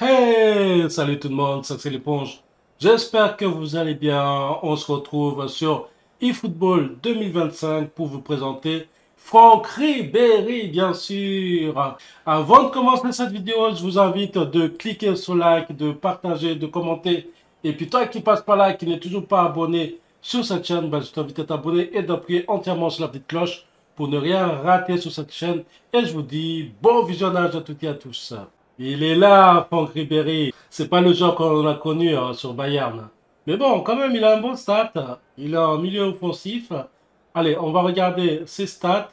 Hey, salut tout le monde, c'est l'éponge. J'espère que vous allez bien. On se retrouve sur eFootball 2025 pour vous présenter Franck Ribéry, bien sûr. Avant de commencer cette vidéo, je vous invite de cliquer sur like, de partager, de commenter. Et puis toi qui passe par là, qui n'est toujours pas abonné sur cette chaîne, je t'invite à t'abonner et d'appuyer entièrement sur la petite cloche pour ne rien rater sur cette chaîne. Et je vous dis bon visionnage à toutes et à tous. Il est là, Franck Ribéry. C'est pas le genre qu'on a connu sur Bayern. Mais bon, quand même, il a un bon stat. Il a un milieu offensif. Allez, on va regarder ses stats.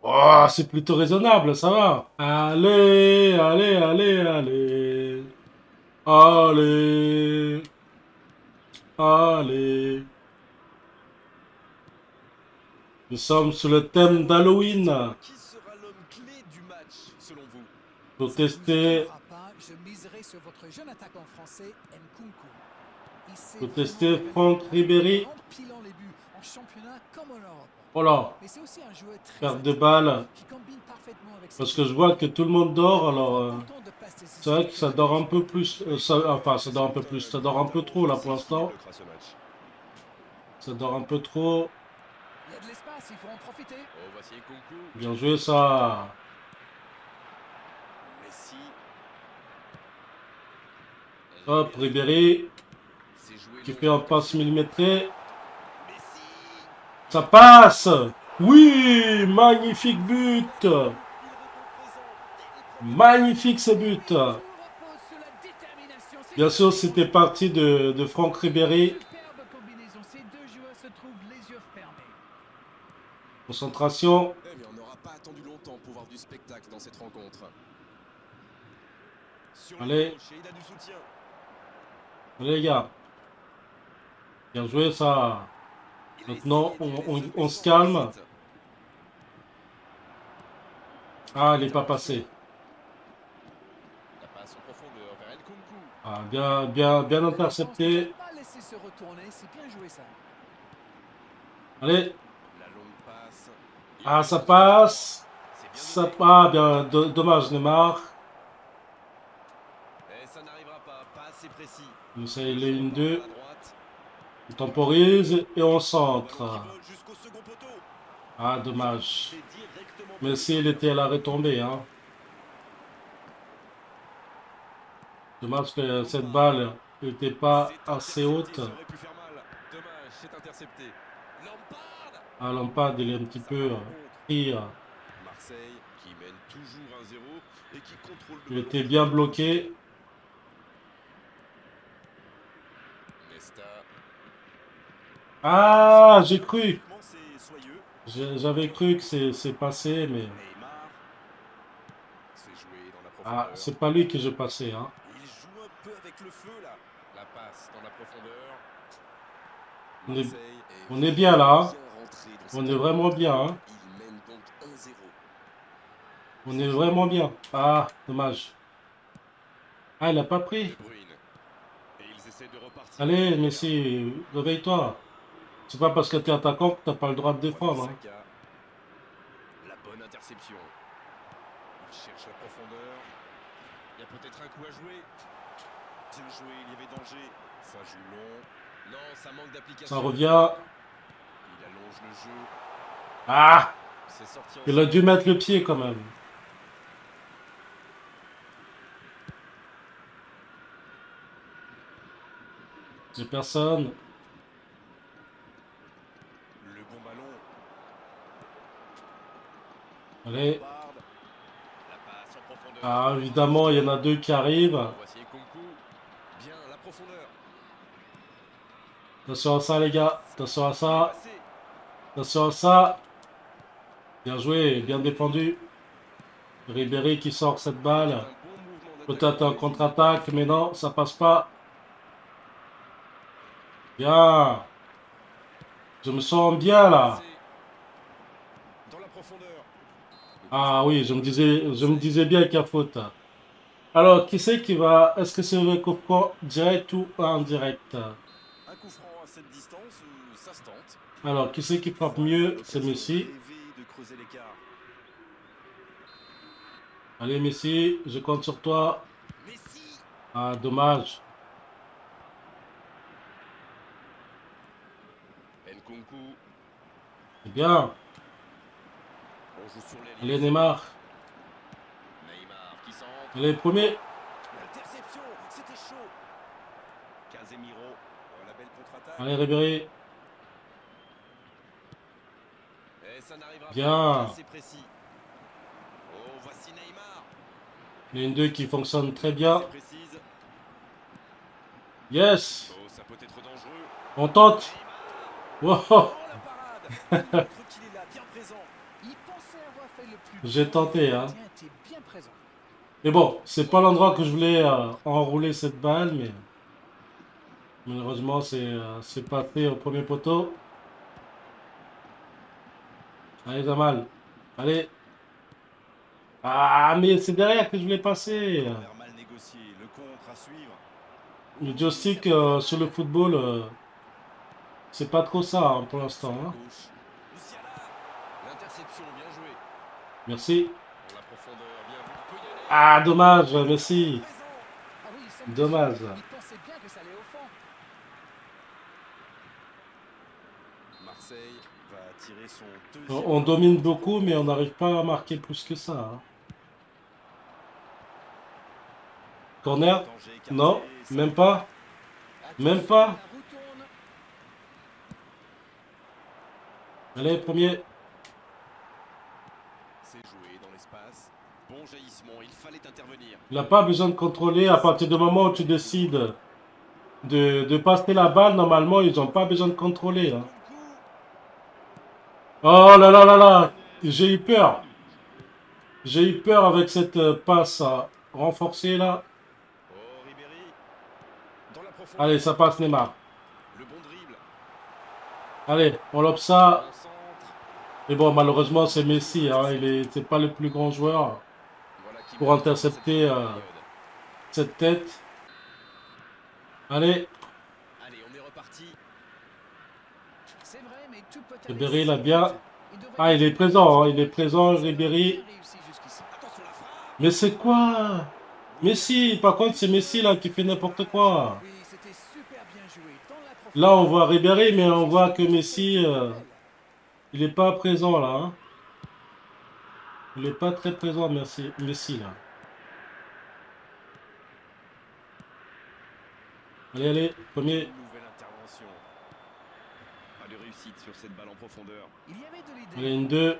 Oh, c'est plutôt raisonnable, ça va. Allez, allez, allez, allez. Allez. Allez. Nous sommes sur le thème d'Halloween. Qui sera l'homme clé du match, selon vous ? Pour tester, Franck Ribéry. Voilà, perte de balle. Parce que je vois que tout le monde dort, alors c'est vrai que ça dort un peu plus. Ça dort un peu trop là pour l'instant. Ça dort un peu trop. Bien joué ça. Hop, Ribéry, qui fait un passe millimétré. Ça passe. Oui, magnifique but. Magnifique ce but. Bien sûr, c'était parti de Franck Ribéry. Concentration. On n'aura pas attendu longtemps pour voir du spectacle dans cette rencontre. Allez. Allez les gars, bien joué ça. Maintenant on se calme. Ah, il n'est pas passé. Ah, bien intercepté. Allez. Ah, ça passe. Ça passe. Bien, dommage Neymar. Donc ça, il est une, deux. On temporise et on centre. Ah, dommage. Mais s'il était à la retombée, hein. Dommage que cette balle n'était pas assez haute. Ah, Lampard, il est un petit peu pris. Il était bien bloqué. Ah, j'ai cru. J'avais cru que c'est passé, mais... Ah, c'est pas lui que j'ai passé, hein. On est bien là. On est vraiment bien, hein. On est vraiment bien. Ah, dommage. Ah, il a pas pris. Allez, Messi, réveille-toi. C'est pas parce que t'es attaquant que t'as pas le droit de défendre. Hein. La bonne interception. Il cherche la profondeur. Il y a peut-être un coup à jouer. Bien joué, il y avait danger. Ça joue long. Non, ça manque d'application. Ça revient. Il allonge le jeu. Ah! Il a dû mettre le pied quand même. J'ai personne. Le bon ballon. Allez. Ah, évidemment, il y en a deux qui arrivent. Attention à ça, les gars. Attention à ça. Attention à ça. Bien joué, bien défendu. Ribéry qui sort cette balle. Peut-être un contre-attaque, mais non, ça passe pas. Bien. Je me sens bien là. Ah oui, je me disais bien qu'il y a faute. Alors, qui c'est qui va... Est-ce que c'est un coup franc direct ou indirect? Un coup franc à cette distance, ça se tente. Alors, qui c'est qui frappe mieux? C'est Messi. Allez Messi, je compte sur toi. Ah, dommage. Nkunku. C'est bien. Allez, Neymar. Neymar qui s'en rentre. Allez, premier. Interception, c'était chaud. Casemiro, la belle contre-attaque. Allez, Ribéry. Et ça n'arrivera pas, c'est précis. Oh, voici Neymar. Il y a une 2 qui fonctionne très bien. Yes. Oh, ça peut être dangereux. On tente. Wow. J'ai tenté, hein. Mais bon, c'est pas l'endroit que je voulais enrouler cette balle, mais malheureusement, c'est passé au premier poteau. Allez, Zamal. Allez. Ah, mais c'est derrière que je voulais passer. Le joystick sur le football, c'est pas trop ça hein, pour l'instant. Hein. Merci. Ah, dommage, Messi. Dommage. On domine beaucoup, mais on n'arrive pas à marquer plus que ça. Hein. Corner? Non, même pas. Même pas. Allez, premier. Il n'a pas besoin de contrôler à partir du moment où tu décides de passer la balle. Normalement, ils n'ont pas besoin de contrôler. Hein. Oh là là là là, j'ai eu peur. J'ai eu peur avec cette passe renforcée là. Allez, ça passe Neymar. Allez, on lobe ça. Mais bon, malheureusement, c'est Messi. Hein, il n'est pas le plus grand joueur pour intercepter cette tête. Allez. Ribéry l'a bien. Ah, il est présent. Hein, il est présent, Ribéry. Mais c'est quoi? Messi. Par contre, c'est Messi là qui fait n'importe quoi. Là, on voit Ribéry, mais on voit que Messi, il n'est pas présent, là. Hein. Il n'est pas très présent, Messi, là. Allez, allez, premier. Allez, une, deux.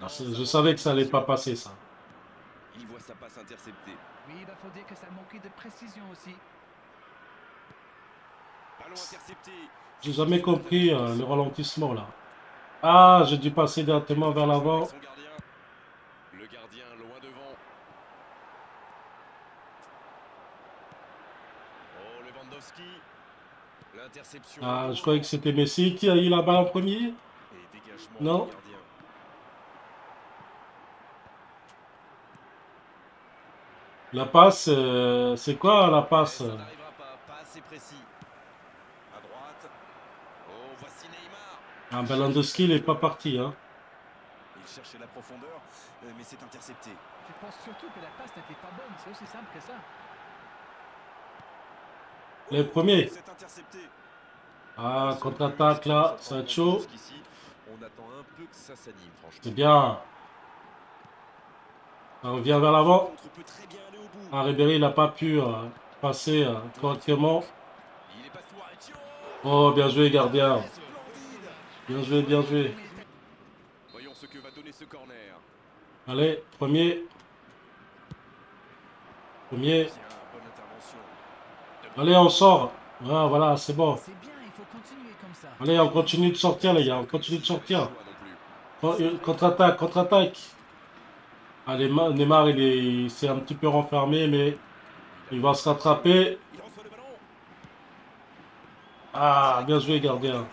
Ah, je savais que ça n'allait pas passer, ça. Il voit sa passe interceptée. Oui, il faut dire que ça manquait de précision aussi. Ballon intercepté. J'ai jamais compris le ralentissement là. Ah, j'ai dû passer directement vers l'avant. Le gardien loin devant. Oh, Lewandowski. L'interception. Ah, je croyais que c'était Messi qui a eu la balle en premier. Non. La passe, c'est quoi la passe? Ça n'arrivera pas assez précis. À droite. Oh, voici Neymar. Ah, ben Lewandowski, il n'est pas parti. Hein. Il cherchait la profondeur, mais c'est intercepté. Je pense surtout que la passe n'était pas bonne, c'est aussi simple que ça. Les premiers. Ah, contre-attaque là, Sancho. C'est bien. On revient vers l'avant. Ah, Ribéry n'a pas pu passer correctement. Oh, bien joué, gardien. Bien joué, bien joué. Voyons ce que va donner ce corner. Allez, premier. Premier. Allez, on sort. Ah, voilà, c'est bon. Allez, on continue de sortir, les gars. On continue de sortir. Contre-attaque, contre-attaque. Allez, Neymar, il s'est un petit peu renfermé, mais il va se rattraper. Ah, bien joué, gardien.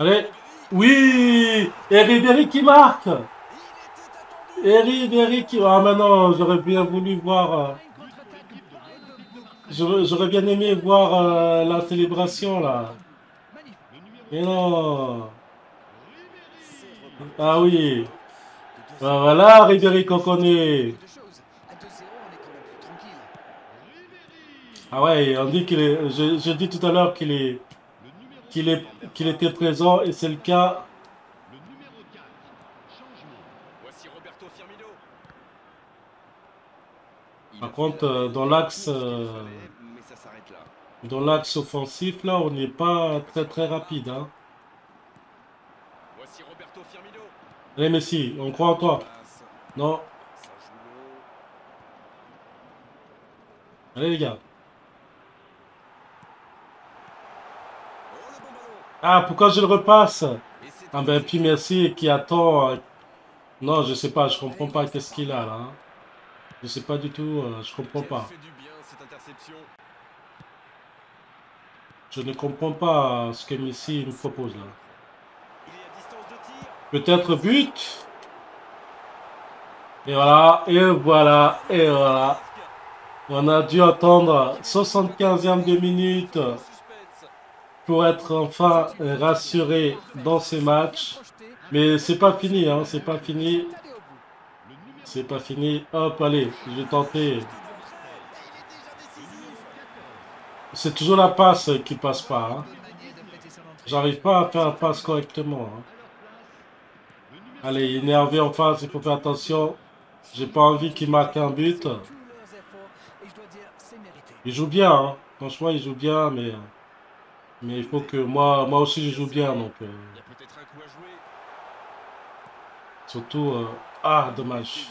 Allez, oui, et Ribéry qui marque. Et Ribéry qui... Ah, maintenant, j'aurais bien voulu voir... J'aurais bien aimé voir la célébration, là. Mais non. Ah oui. Ben voilà, Ribéry qu'on connaît. Ah ouais, on dit qu'il est. Je dis tout à l'heure qu'il est. Qu'il était présent et c'est le cas. Le numéro 4, changement. Voici Roberto Firmino. Par contre, dans l'axe. Dans l'axe offensif, là, on n'est pas très rapide. Hein. Voici Roberto Firmino. Allez, Messi, on croit en toi. Non. Allez, les gars. Ah, pourquoi je le repasse? Ah ben, puis Messi qui attend. Non, je sais pas, je comprends pas qu'est-ce qu'il a, là. Je sais pas du tout, je comprends pas. Je ne comprends pas ce que Messi nous propose, là. Peut-être but. Et voilà, et voilà, et voilà. On a dû attendre 75e de minute pour être enfin rassuré dans ces matchs. Mais c'est pas fini, hein, c'est pas fini. C'est pas fini. Hop, allez, je vais tenter. C'est toujours la passe qui passe pas. Hein. J'arrive pas à faire la passe correctement. Hein. Allez, énervé en face, il faut faire attention. J'ai pas envie qu'il marque un but. Il joue bien, hein. Franchement, il joue bien, mais il faut que moi aussi je joue bien, donc. Surtout, ah, dommage.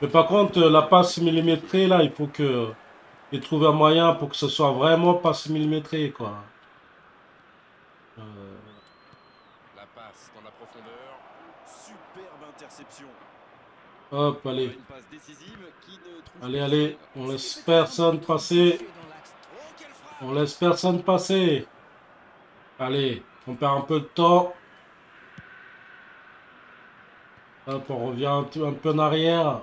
Mais par contre, la passe millimétrée là, il faut que il trouve un moyen pour que ce soit vraiment passe millimétrée, quoi. La passe dans la profondeur. Superbe interception. Hop, allez. Allez, allez. On laisse personne passer. On laisse personne passer. Allez, on perd un peu de temps. Hop, on revient un peu en arrière.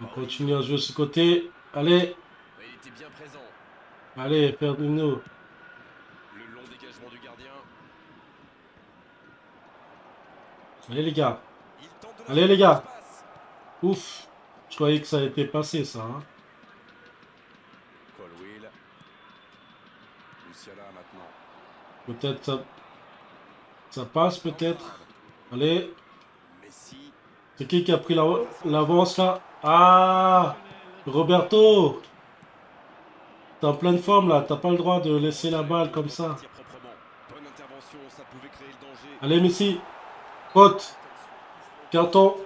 On continue à jouer de ce côté. Allez. Allez, perdons-nous. Allez, les gars. Allez, les gars. Ouf. Je croyais que ça a été passé, ça. Hein. Peut-être ça passe, peut-être. Allez. C'est qui a pris l'avance, là? Ah, Roberto. T'es en pleine forme, là. T'as pas le droit de laisser la balle comme ça. Allez, Messi. Faute. Carton.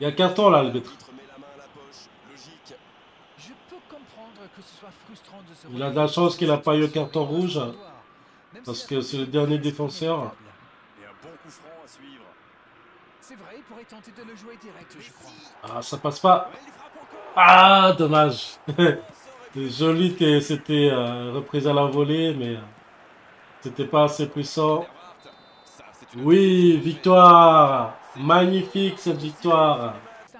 Il y a carton, là, le maître. Il a de la chance qu'il n'a pas eu carton rouge, parce que c'est le dernier défenseur. Ah, ça passe pas. Ah, dommage. Joli, c'était reprise à la volée, mais c'était pas assez puissant. Oui, victoire. Magnifique cette victoire.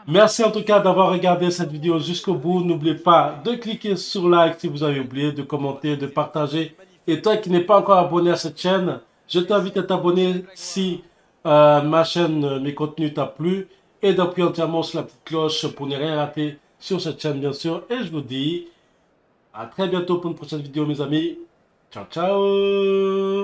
Merci en tout cas d'avoir regardé cette vidéo jusqu'au bout. N'oubliez pas de cliquer sur like si vous avez oublié, de commenter, de partager. Et toi qui n'es pas encore abonné à cette chaîne, je t'invite à t'abonner si ma chaîne, mes contenus t'a plu. Et d'appuyer entièrement sur la petite cloche pour ne rien rater sur cette chaîne bien sûr. Et je vous dis à très bientôt pour une prochaine vidéo mes amis. Ciao, ciao!